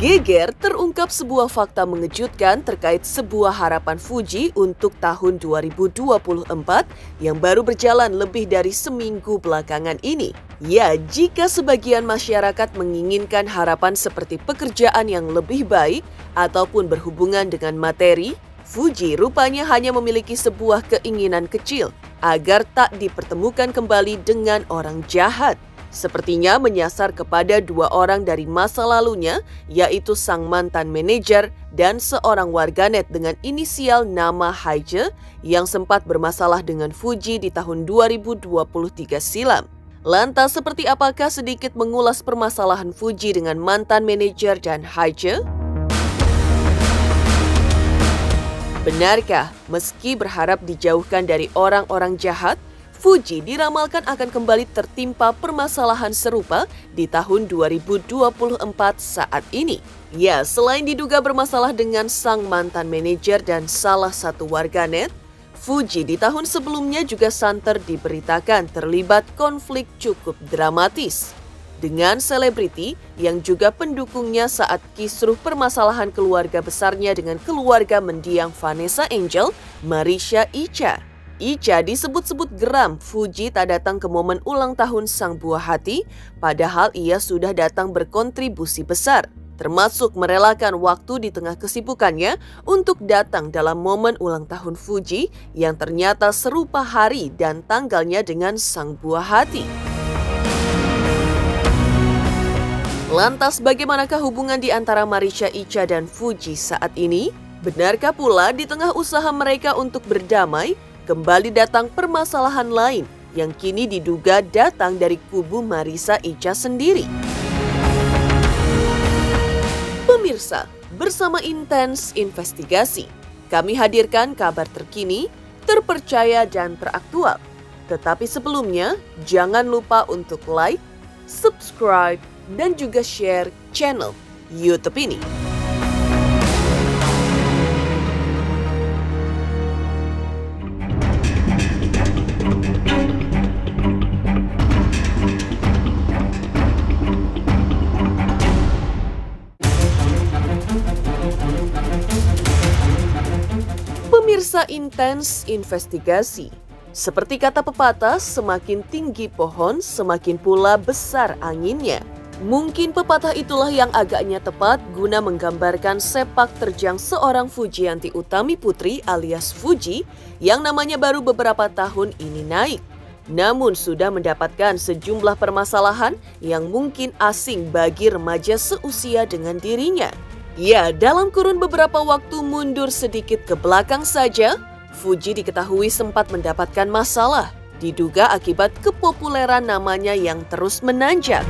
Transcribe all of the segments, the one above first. Geger, terungkap sebuah fakta mengejutkan terkait sebuah harapan Fuji untuk tahun 2024 yang baru berjalan lebih dari seminggu belakangan ini. Ya, jika sebagian masyarakat menginginkan harapan seperti pekerjaan yang lebih baik ataupun berhubungan dengan materi, Fuji rupanya hanya memiliki sebuah keinginan kecil agar tak dipertemukan kembali dengan orang jahat. Sepertinya menyasar kepada dua orang dari masa lalunya, yaitu sang mantan manajer dan seorang warganet dengan inisial nama Haize yang sempat bermasalah dengan Fuji di tahun 2023 silam. Lantas seperti apakah sedikit mengulas permasalahan Fuji dengan mantan manajer dan Haize? Benarkah meski berharap dijauhkan dari orang-orang jahat, Fuji diramalkan akan kembali tertimpa permasalahan serupa di tahun 2024 saat ini? Ya, selain diduga bermasalah dengan sang mantan manajer dan salah satu warganet, Fuji di tahun sebelumnya juga santer diberitakan terlibat konflik cukup dramatis dengan selebriti yang juga pendukungnya saat kisruh permasalahan keluarga besarnya dengan keluarga mendiang Vanessa Angel, Marissya Icha. Icha disebut-sebut geram Fuji tak datang ke momen ulang tahun sang buah hati, padahal ia sudah datang berkontribusi besar, termasuk merelakan waktu di tengah kesibukannya untuk datang dalam momen ulang tahun Fuji yang ternyata serupa hari dan tanggalnya dengan sang buah hati. Lantas bagaimanakah hubungan di antara Marissya Icha dan Fuji saat ini? Benarkah pula di tengah usaha mereka untuk berdamai, kembali datang permasalahan lain yang kini diduga datang dari kubu Marissya Icha sendiri? Pemirsa, bersama Intens Investigasi, kami hadirkan kabar terkini, terpercaya dan teraktual. Tetapi sebelumnya, jangan lupa untuk like, subscribe, dan juga share channel YouTube ini. Pemirsa Intens Investigasi, seperti kata pepatah, semakin tinggi pohon, semakin pula besar anginnya. Mungkin pepatah itulah yang agaknya tepat guna menggambarkan sepak terjang seorang Fujianti Utami Putri alias Fuji yang namanya baru beberapa tahun ini naik. Namun sudah mendapatkan sejumlah permasalahan yang mungkin asing bagi remaja seusia dengan dirinya. Ya, dalam kurun beberapa waktu mundur sedikit ke belakang saja, Fuji diketahui sempat mendapatkan masalah, diduga akibat kepopuleran namanya yang terus menanjak.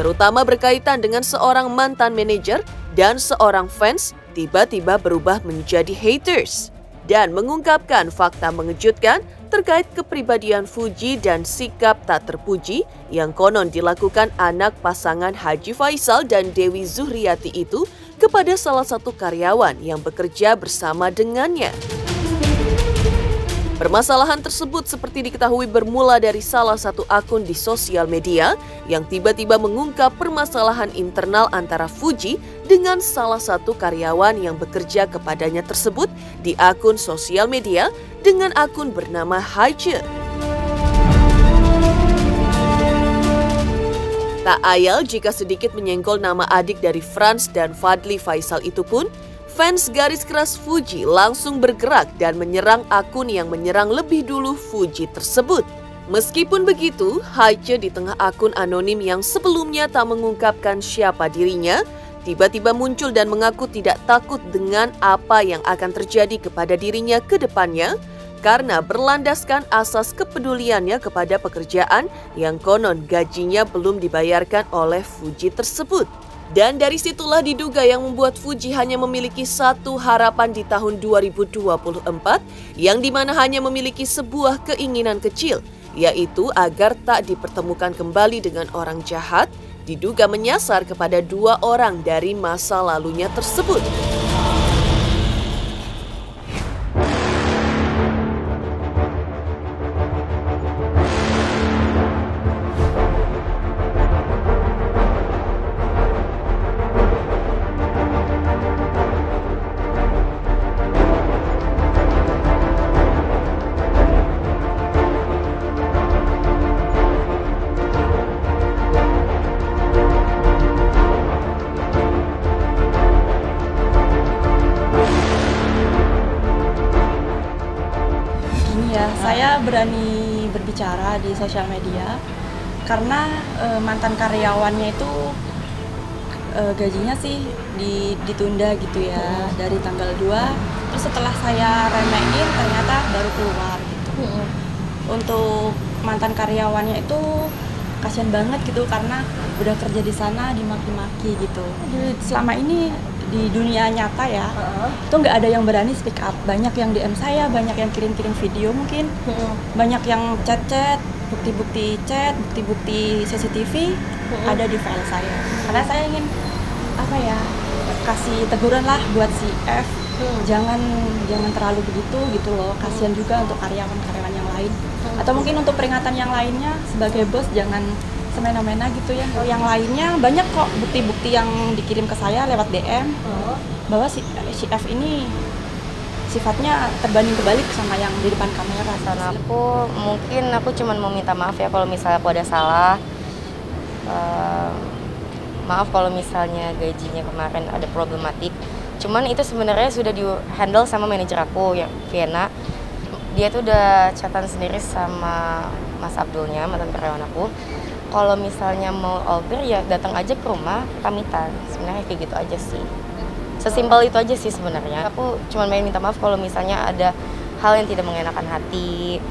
Terutama berkaitan dengan seorang mantan manajer dan seorang fans tiba-tiba berubah menjadi haters dan mengungkapkan fakta mengejutkan terkait kepribadian Fuji dan sikap tak terpuji yang konon dilakukan anak pasangan Haji Faisal dan Dewi Zuhriati itu kepada salah satu karyawan yang bekerja bersama dengannya. Permasalahan tersebut seperti diketahui bermula dari salah satu akun di sosial media yang tiba-tiba mengungkap permasalahan internal antara Fuji dengan salah satu karyawan yang bekerja kepadanya tersebut di akun sosial media dengan akun bernama Haize. Tak ayal jika sedikit menyenggol nama adik dari Frans dan Fadli Faisal itu pun, fans garis keras Fuji langsung bergerak dan menyerang akun yang menyerang lebih dulu Fuji tersebut. Meskipun begitu, Haize di tengah akun anonim yang sebelumnya tak mengungkapkan siapa dirinya, tiba-tiba muncul dan mengaku tidak takut dengan apa yang akan terjadi kepada dirinya ke depannya karena berlandaskan asas kepeduliannya kepada pekerjaan yang konon gajinya belum dibayarkan oleh Fuji tersebut. Dan dari situlah diduga yang membuat Fuji hanya memiliki satu harapan di tahun 2024 yang dimana hanya memiliki sebuah keinginan kecil, yaitu agar tak dipertemukan kembali dengan orang jahat, diduga menyasar kepada dua orang dari masa lalunya tersebut. Ya, saya berani berbicara di sosial media karena mantan karyawannya itu gajinya sih ditunda gitu ya, dari tanggal 2. Terus setelah saya remehin ternyata baru keluar gitu. Untuk mantan karyawannya itu kasihan banget gitu karena udah kerja di sana dimaki-maki gitu. Selama ini di dunia nyata ya, itu nggak ada yang berani speak up. Banyak yang DM saya, banyak yang kirim-kirim video mungkin, banyak yang chat-chat, bukti-bukti chat, bukti-bukti CCTV ada di file saya. Karena saya ingin apa ya, kasih teguran lah buat si F, jangan terlalu begitu gitu loh. Kasihan juga untuk karyawan-karyawan yang lain. Atau mungkin untuk peringatan yang lainnya, sebagai bos jangan semena-mena gitu ya. Kalau yang lainnya banyak kok bukti-bukti yang dikirim ke saya lewat DM bahwa si F ini sifatnya terbanding kebalik sama yang di depan kamera. Karena aku cuma mau minta maaf ya kalau misalnya aku ada salah. Maaf kalau misalnya gajinya kemarin ada problematik. Cuman itu sebenarnya sudah di handle sama manajer aku yang Viena. Dia tuh udah catatan sendiri sama Mas Abdulnya, mantan karyawan aku. Kalau misalnya mau over ya datang aja ke rumah pamitan, sebenarnya kayak gitu aja sih. Sesimpel itu aja sih sebenarnya. Aku cuma main minta maaf kalau misalnya ada hal yang tidak mengenakan hati,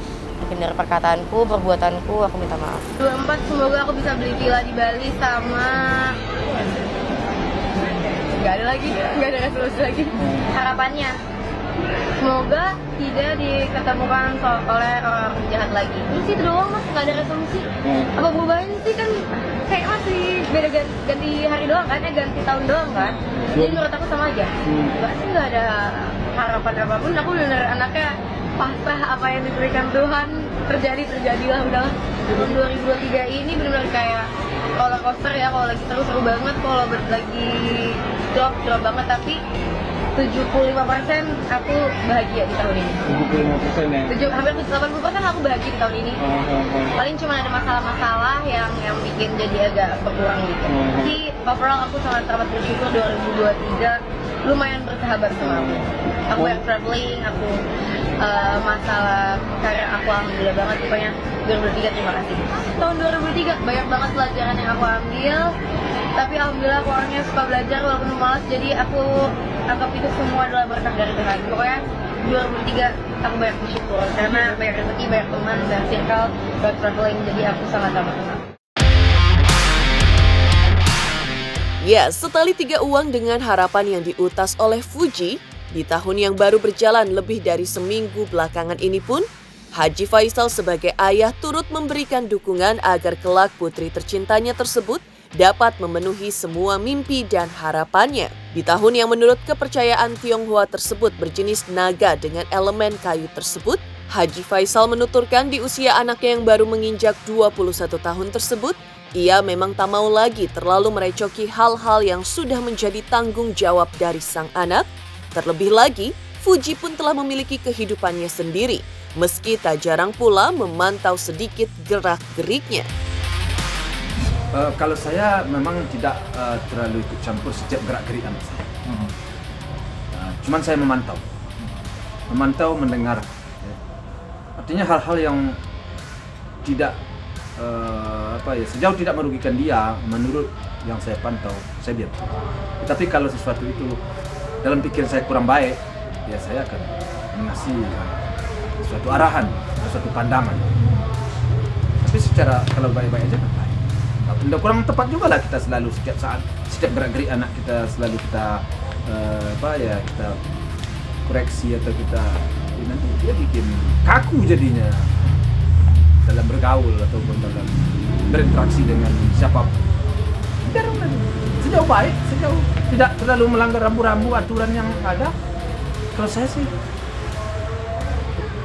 mungkin dari perkataanku, perbuatanku, aku minta maaf. 24 semoga aku bisa beli villa di Bali sama nggak ada resolusi lagi. Harapannya semoga tidak diketemukan oleh orang jahat lagi. Ini sih doang mas, nggak ada resolusi. Apa perubahan sih kan kayak masih beda, ganti hari doang kan, ganti tahun doang kan. Jadi menurut aku sama aja. Pasti nggak ada harapan apapun. Aku bener anaknya pasrah apa yang diberikan Tuhan, terjadilah udahlah. 2023 ini benar-benar kayak roller coaster ya, kalau lagi seru-seru banget, kalau lagi drop banget, tapi 75% aku bahagia di tahun ini. 75% ya? Hampir 80% aku bahagia di tahun ini. Paling cuma ada masalah-masalah yang bikin jadi agak berkurang gitu. Jadi overall aku sangat bersyukur 2023 lumayan bersahabat sama aku. Aku yang traveling, aku masalah karir aku alhamdulillah banget. Pokoknya 2023 terima kasih. Tahun 2023 banyak banget pelajaran yang aku ambil. Tapi alhamdulillah aku orangnya suka belajar walaupun malas, jadi aku anggap itu semua adalah berkah dari Tuhan. Pokoknya 2023 aku banyak bersyukur karena banyak rezeki, banyak teman, banyak circle, banyak traveling, jadi aku sangat bersyukur. Ya, setali 3 uang dengan harapan yang diutas oleh Fuji, di tahun yang baru berjalan lebih dari seminggu belakangan ini pun, Haji Faisal sebagai ayah turut memberikan dukungan agar kelak putri tercintanya tersebut dapat memenuhi semua mimpi dan harapannya. Di tahun yang menurut kepercayaan Tionghoa tersebut berjenis naga dengan elemen kayu tersebut, Haji Faisal menuturkan di usia anaknya yang baru menginjak 21 tahun tersebut, ia memang tak mau lagi terlalu merecoki hal-hal yang sudah menjadi tanggung jawab dari sang anak. Terlebih lagi, Fuji pun telah memiliki kehidupannya sendiri, meski tak jarang pula memantau sedikit gerak-geriknya. Kalau saya memang tidak terlalu ikut campur setiap gerak-gerik anak saya. Cuman saya memantau, mendengar. Artinya hal-hal yang tidak sejauh tidak merugikan dia, menurut yang saya pantau, saya biarkan. Tapi kalau sesuatu itu dalam pikiran saya kurang baik, ya saya akan mengasih suatu arahan, suatu pandangan. Tapi secara kalau baik-baik aja kan baik. Tidak kurang tepat juga lah kita selalu setiap saat, setiap gerak-gerik anak kita selalu kita kita koreksi atau kita nanti dia bikin kaku jadinya dalam bergaul atau dalam berinteraksi dengan siapapun. Biarlah sejauh baik, sejauh tidak terlalu melanggar rambu-rambu aturan yang ada. Kalau saya sih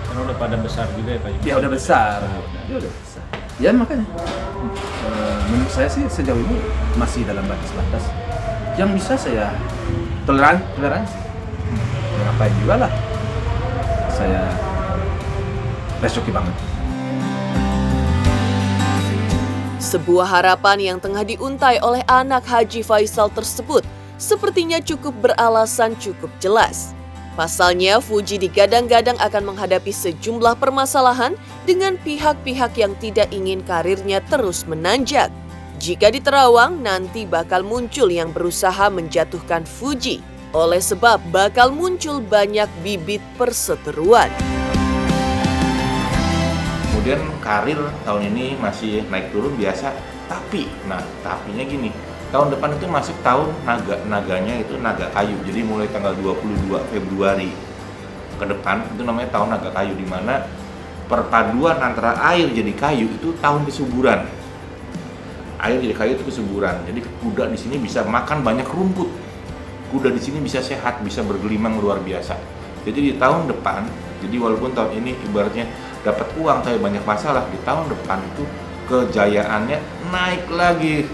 karena udah pada besar juga ya Pak. Ya udah besar. Dia udah besar. Ya makanya menurut saya sih sejauh ini masih dalam batas-batas yang bisa saya toleransi. Ngapain juga lah saya resoki banget. Sebuah harapan yang tengah diuntai oleh anak Haji Faisal tersebut sepertinya cukup beralasan cukup jelas. Pasalnya, Fuji digadang-gadang akan menghadapi sejumlah permasalahan dengan pihak-pihak yang tidak ingin karirnya terus menanjak. Jika diterawang, nanti bakal muncul yang berusaha menjatuhkan Fuji. Oleh sebab, bakal muncul banyak bibit perseteruan. Kemudian karir tahun ini masih naik turun biasa, tapi, nah tapinya gini, tahun depan itu masuk tahun naganya itu naga kayu. Jadi mulai tanggal 22 Februari ke depan itu namanya tahun naga kayu, di mana perpaduan antara air jadi kayu itu tahun kesuburan. Air jadi kayu itu kesuburan. Jadi kuda di sini bisa makan banyak rumput. Kuda di sini bisa sehat, bisa bergelimang luar biasa. Jadi di tahun depan, jadi walaupun tahun ini ibaratnya dapat uang tapi banyak masalah, di tahun depan itu kejayaannya naik lagi.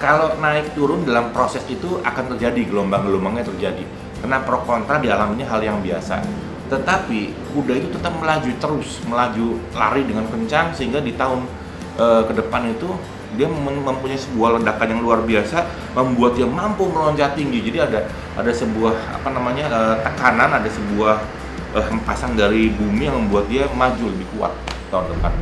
Kalau naik turun dalam proses itu akan terjadi gelombang-gelombangnya terjadi. Karena pro kontra dialaminya hal yang biasa. Tetapi kuda itu tetap melaju terus, melaju lari dengan kencang sehingga di tahun ke depan itu dia mempunyai sebuah ledakan yang luar biasa, membuat dia mampu meloncat tinggi. Jadi ada sebuah apa namanya tekanan, ada sebuah hempasan dari bumi yang membuat dia maju lebih kuat tahun depan.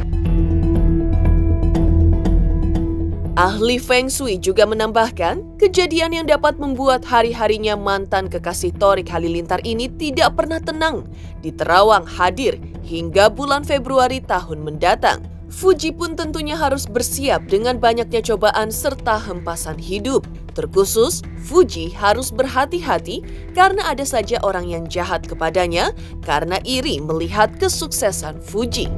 Ahli Feng Shui juga menambahkan, kejadian yang dapat membuat hari-harinya mantan kekasih Thariq Halilintar ini tidak pernah tenang, diterawang hadir hingga bulan Februari tahun mendatang. Fuji pun tentunya harus bersiap dengan banyaknya cobaan serta hempasan hidup. Terkhusus, Fuji harus berhati-hati karena ada saja orang yang jahat kepadanya karena iri melihat kesuksesan Fuji.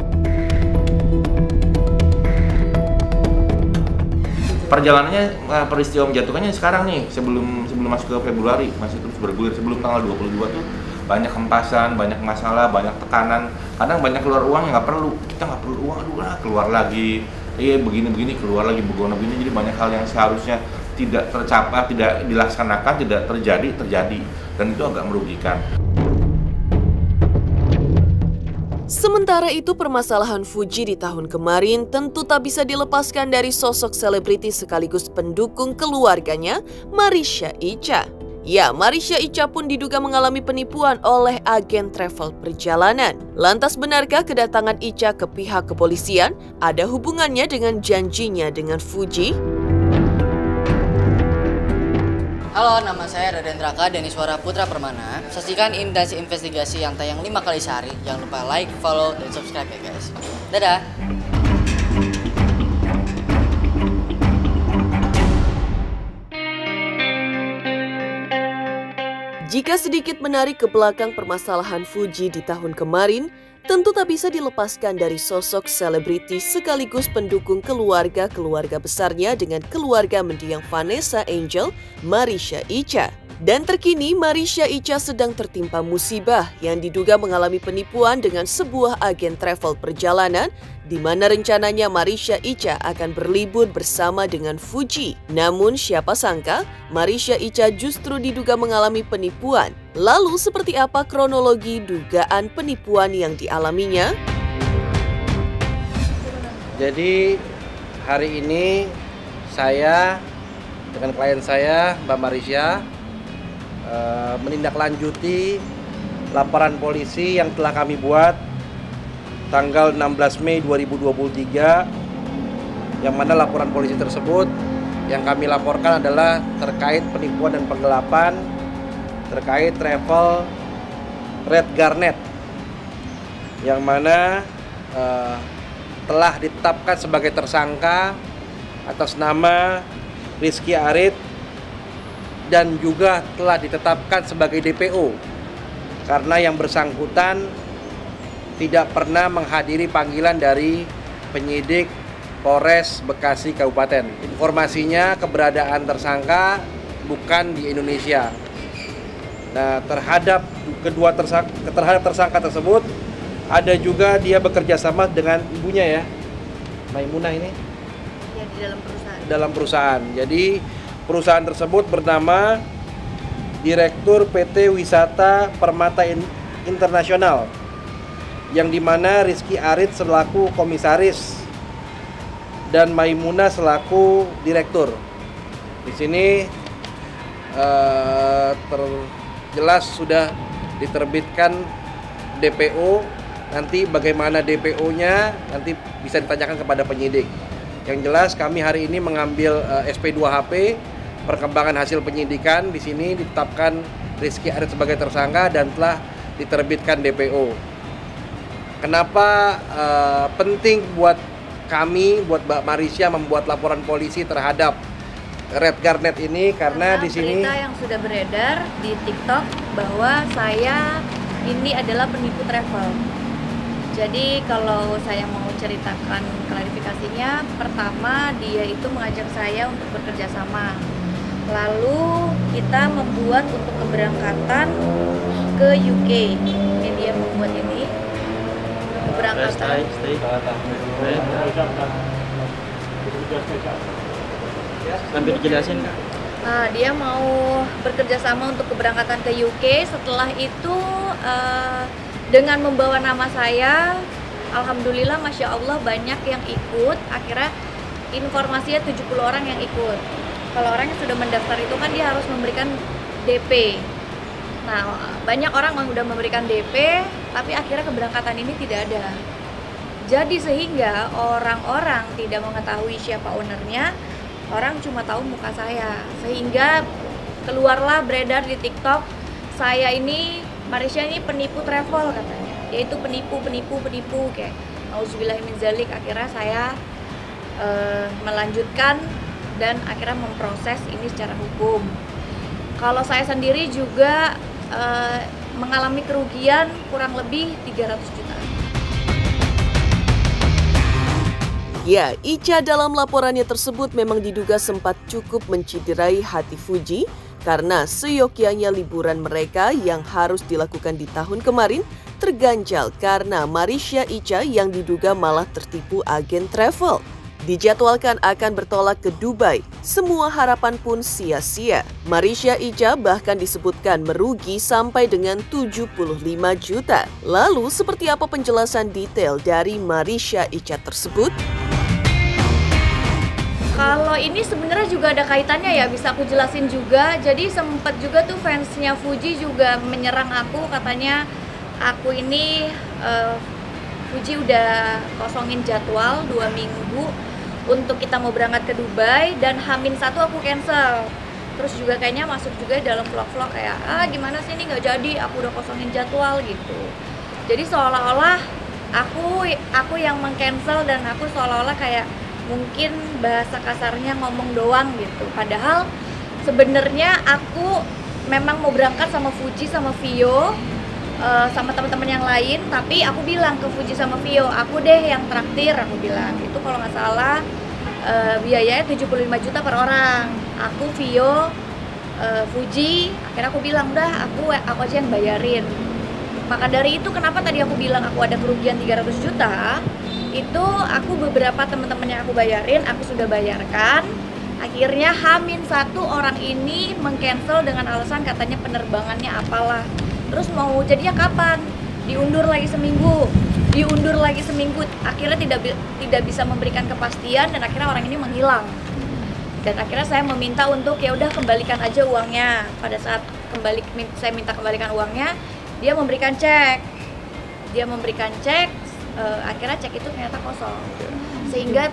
Perjalanannya, peristiwa menjatuhkannya sekarang nih, sebelum masuk ke Februari, masih terus bergulir. Sebelum tanggal 22 tuh banyak hempasan, banyak masalah, banyak tekanan, kadang banyak keluar uang yang nggak perlu. Kita nggak perlu uang, aduh lah keluar lagi, begini-begini keluar lagi, begini-begini. Jadi banyak hal yang seharusnya tidak tercapai, tidak dilaksanakan, tidak terjadi, dan itu agak merugikan. Sementara itu, permasalahan Fuji di tahun kemarin tentu tak bisa dilepaskan dari sosok selebriti sekaligus pendukung keluarganya, Marissya Icha. Ya, Marissya Icha pun diduga mengalami penipuan oleh agen travel perjalanan. Lantas benarkah kedatangan Icha ke pihak kepolisian ada hubungannya dengan janjinya dengan Fuji? Halo, nama saya Raden Raka Deni Suara Putra Permana. Saksikan Intens Investigasi yang tayang 5 kali sehari. Jangan lupa like, follow, dan subscribe ya guys. Dadah! Jika sedikit menarik ke belakang permasalahan Fuji di tahun kemarin, tentu tak bisa dilepaskan dari sosok selebriti sekaligus pendukung keluarga besarnya dengan keluarga mendiang Vanessa Angel, Marissya Icha. Dan terkini Marissya Icha sedang tertimpa musibah yang diduga mengalami penipuan dengan sebuah agen travel perjalanan, di mana rencananya Marissya Icha akan berlibur bersama dengan Fuji. Namun siapa sangka, Marissya Icha justru diduga mengalami penipuan. Lalu seperti apa kronologi dugaan penipuan yang dialaminya? Jadi hari ini saya dengan klien saya Mbak Marissya menindaklanjuti laporan polisi yang telah kami buat tanggal 16 Mei 2023, yang mana laporan polisi tersebut yang kami laporkan adalah terkait penipuan dan penggelapan terkait travel Red Garnet, yang mana telah ditetapkan sebagai tersangka atas nama Rizky Arief dan juga telah ditetapkan sebagai DPO karena yang bersangkutan tidak pernah menghadiri panggilan dari penyidik Polres Bekasi Kabupaten. Informasinya keberadaan tersangka bukan di Indonesia. Nah, terhadap tersangka tersebut ada juga dia bekerja sama dengan ibunya ya, Maimunah ini. Ya, di dalam perusahaan. Dalam perusahaan. Jadi perusahaan tersebut bernama Direktur PT Wisata Permata Internasional, yang dimana Rizky Arief selaku komisaris dan Maimunah selaku direktur. Di sini terjelas sudah diterbitkan DPO. Nanti bagaimana DPO-nya nanti bisa ditanyakan kepada penyidik. Yang jelas kami hari ini mengambil SP2HP, perkembangan hasil penyidikan. Di sini ditetapkan Rizky Arief sebagai tersangka dan telah diterbitkan DPO. Kenapa penting buat kami, buat Mbak Marissya membuat laporan polisi terhadap Red Garnet ini? Karena di sini berita yang sudah beredar di TikTok bahwa saya ini adalah penipu travel. Jadi kalau saya mau ceritakan klarifikasinya, pertama dia itu mengajak saya untuk bekerja sama. Lalu kita membuat untuk keberangkatan ke UK. Ini dia membuat ini keberangkatan. Sambil dijelasin. Nah, dia mau bekerja sama untuk keberangkatan ke UK. Setelah itu dengan membawa nama saya, alhamdulillah, masya Allah, banyak yang ikut. Akhirnya informasinya 70 orang yang ikut. Kalau orang yang sudah mendaftar itu kan dia harus memberikan DP. Nah, banyak orang yang sudah memberikan DP, tapi akhirnya keberangkatan ini tidak ada. Jadi sehingga orang-orang tidak mengetahui siapa ownernya, orang cuma tahu muka saya. Sehingga keluarlah beredar di TikTok, saya ini Marissya ini penipu travel katanya. Dia itu penipu kayak auzubillahiminzalik. Akhirnya saya melanjutkan dan akhirnya memproses ini secara hukum. Kalau saya sendiri juga mengalami kerugian kurang lebih 300 juta. Ya, Icha dalam laporannya tersebut memang diduga sempat cukup menciderai hati Fuji karena seyogyanya liburan mereka yang harus dilakukan di tahun kemarin terganjal karena Marissya Icha yang diduga malah tertipu agen travel. Dijadwalkan akan bertolak ke Dubai, semua harapan pun sia-sia. Marissya Icha bahkan disebutkan merugi sampai dengan 75 juta. Lalu seperti apa penjelasan detail dari Marissya Icha tersebut? Kalau ini sebenarnya juga ada kaitannya ya, bisa aku jelasin juga. Jadi sempat juga tuh fansnya Fuji juga menyerang aku, katanya aku ini Fuji udah kosongin jadwal 2 minggu untuk kita mau berangkat ke Dubai dan H-1 aku cancel. Terus juga kayaknya masuk juga dalam vlog-vlog kayak gimana sih ini nggak jadi, aku udah kosongin jadwal gitu. Jadi seolah-olah aku yang meng-cancel dan aku seolah-olah kayak mungkin bahasa kasarnya ngomong doang gitu. Padahal sebenarnya aku memang mau berangkat sama Fuji sama Vio sama teman-teman yang lain, tapi aku bilang ke Fuji sama Vio, aku deh yang traktir, aku bilang. Itu kalau nggak salah biayanya 75 juta per orang. Aku, Vio, Fuji, akhirnya aku bilang, "Udah, aku aja yang bayarin." Maka dari itu kenapa tadi aku bilang aku ada kerugian 300 juta? Itu aku beberapa teman-temannya aku bayarin, aku sudah bayarkan. Akhirnya H-1 orang ini meng-cancel dengan alasan katanya penerbangannya apalah. Terus mau jadinya kapan? Diundur lagi seminggu, diundur lagi seminggu. Akhirnya tidak bisa memberikan kepastian dan akhirnya orang ini menghilang. Dan akhirnya saya meminta untuk ya udah kembalikan aja uangnya. Pada saat kembali saya minta kembalikan uangnya, dia memberikan cek. Dia memberikan cek. Akhirnya cek itu ternyata kosong, sehingga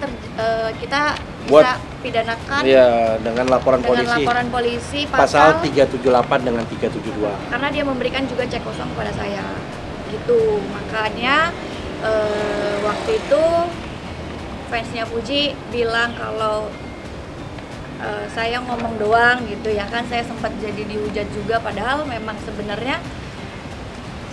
kita bisa pidanakan ya, dengan laporan polisi pasal 378 dengan 372 karena dia memberikan juga cek kosong kepada saya gitu. Makanya waktu itu fansnya Fuji bilang kalau saya ngomong doang gitu ya kan, saya sempat jadi dihujat juga, padahal memang sebenarnya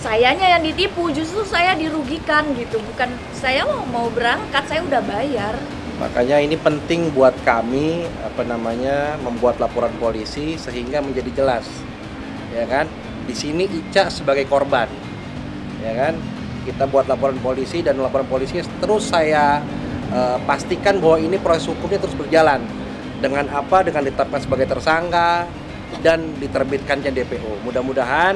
sayanya yang ditipu, justru saya dirugikan gitu. Bukan saya mau berangkat, saya udah bayar. Makanya ini penting buat kami membuat laporan polisi sehingga menjadi jelas. Ya kan? Di sini Icha sebagai korban. Ya kan? Kita buat laporan polisi dan laporan polisi terus saya pastikan bahwa ini proses hukumnya terus berjalan. Dengan apa? Dengan ditetapkan sebagai tersangka dan diterbitkannya DPO. Mudah-mudahan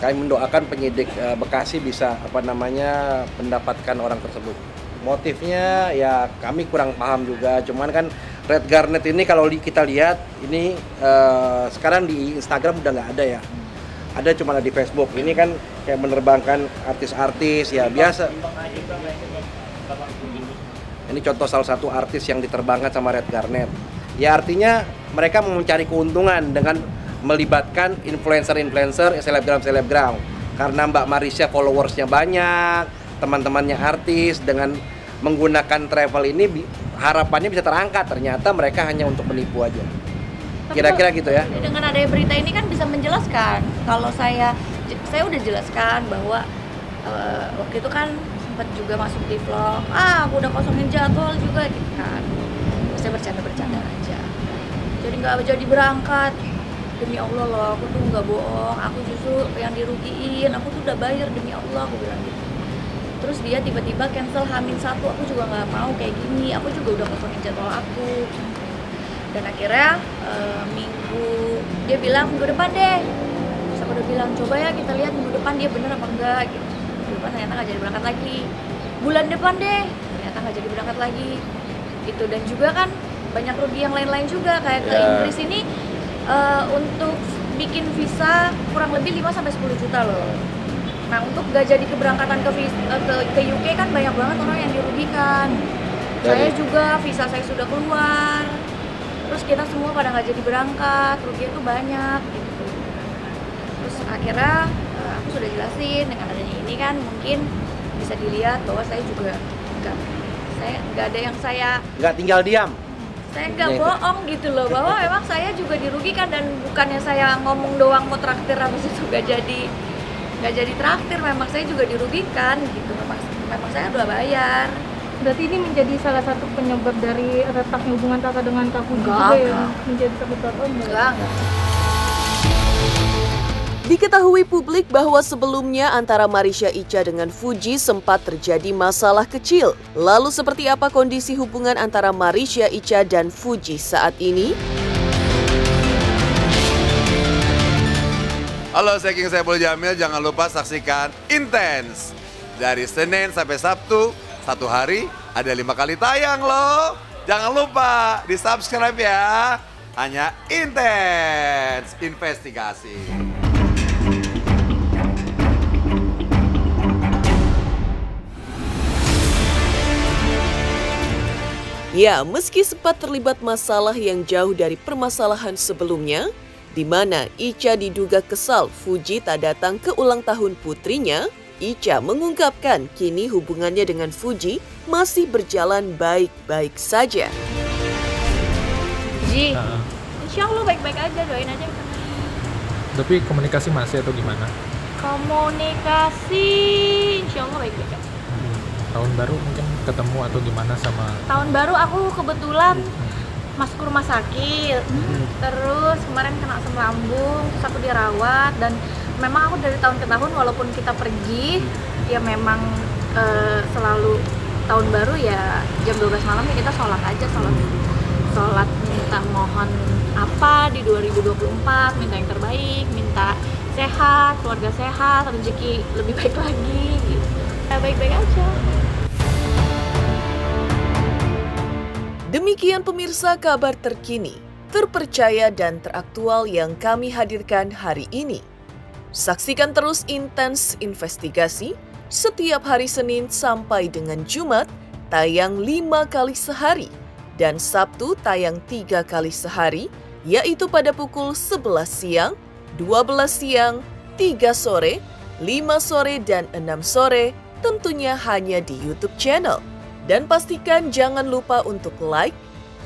kami mendoakan penyidik Bekasi bisa mendapatkan orang tersebut. Motifnya ya kami kurang paham juga, cuman kan Red Garnet ini kalau kita lihat ini sekarang di Instagram udah nggak ada ya. ada cuma ada di Facebook. Ini kan kayak menerbangkan artis-artis ya biasa. Ini contoh salah satu artis yang diterbangkan sama Red Garnet. Ya artinya mereka mau mencari keuntungan dengan melibatkan influencer-influencer, selebgram-selebgram. Karena Mbak Marissya followersnya banyak, teman-temannya artis, dengan menggunakan travel ini harapannya bisa terangkat. Ternyata mereka hanya untuk menipu aja. Kira-kira gitu ya. Dengan adanya berita ini kan bisa menjelaskan. Kalau saya udah jelaskan bahwa waktu itu kan sempat juga masuk di vlog. Ah, aku udah kosongin jadwal juga gitu kan. Saya bercanda-bercanda aja. Jadi nggak jadi berangkat. Demi Allah loh, aku tuh nggak bohong, aku justru yang dirugiin, aku tuh udah bayar demi Allah, aku bilang gitu. Terus dia tiba-tiba cancel H-1, aku juga nggak mau kayak gini, aku juga udah kosongin jadwal aku. Dan akhirnya dia bilang minggu depan deh. Terus aku udah bilang, coba ya kita lihat minggu depan dia bener apa enggak gitu. Minggu depan ternyata nggak jadi berangkat lagi. Bulan depan deh, ternyata nggak jadi berangkat lagi gitu. Dan juga kan banyak rugi yang lain-lain juga, kayak ke Inggris ini untuk bikin visa kurang lebih 5-10 juta loh. Nah untuk gak jadi keberangkatan ke UK kan banyak banget orang yang dirugikan. Saya juga, visa saya sudah keluar. Terus kita semua pada gak jadi berangkat, rugi itu banyak gitu. Terus akhirnya aku sudah jelasin dengan adanya ini kan mungkin bisa dilihat bahwa saya juga nggak ada yang saya nggak tinggal diam. Saya nggak bohong gitu loh, bahwa memang saya juga dirugikan. Dan bukannya saya ngomong doang mau traktir habis itu nggak jadi traktir, memang saya juga dirugikan gitu. Memang saya udah bayar. Berarti ini menjadi salah satu penyebab dari retaknya hubungan kakak dengan Kak Fuji ya? Menjadi penyebab enggak. Diketahui publik bahwa sebelumnya antara Marissya Icha dengan Fuji sempat terjadi masalah kecil. Lalu seperti apa kondisi hubungan antara Marissya Icha dan Fuji saat ini? Halo, saya King Saiful Jamil. Jangan lupa saksikan Intens. Dari Senin sampai Sabtu, satu hari ada 5 kali tayang loh. Jangan lupa di-subscribe ya. Hanya Intens Investigasi. Ya, meski sempat terlibat masalah yang jauh dari permasalahan sebelumnya, di mana Icha diduga kesal Fuji tak datang ke ulang tahun putrinya, Icha mengungkapkan kini hubungannya dengan Fuji masih berjalan baik-baik saja. Ji, insya Allah baik-baik aja, doain aja. Tapi komunikasi masih atau gimana? Komunikasi insya Allah baik-baik aja. Tahun baru mungkin ketemu atau gimana sama... Tahun baru aku kebetulan masuk ke rumah sakit, terus kemarin kena asam lambung, terus aku dirawat. Dan memang aku dari tahun ke tahun walaupun kita pergi, ya memang selalu tahun baru ya jam 12 malam ya kita sholat aja, sholat minta mohon apa di 2024, minta yang terbaik, minta sehat, keluarga sehat, rezeki lebih baik lagi gitu. Baik-baik aja. Demikian pemirsa kabar terkini, terpercaya dan teraktual yang kami hadirkan hari ini. Saksikan terus Intens Investigasi setiap hari Senin sampai dengan Jumat tayang 5 kali sehari dan Sabtu tayang 3 kali sehari, yaitu pada pukul 11 siang, 12 siang, 3 sore, 5 sore dan 6 sore. Tentunya hanya di YouTube channel. Dan pastikan jangan lupa untuk like,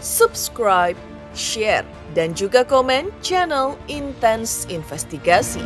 subscribe, share, dan juga komen channel Intens Investigasi.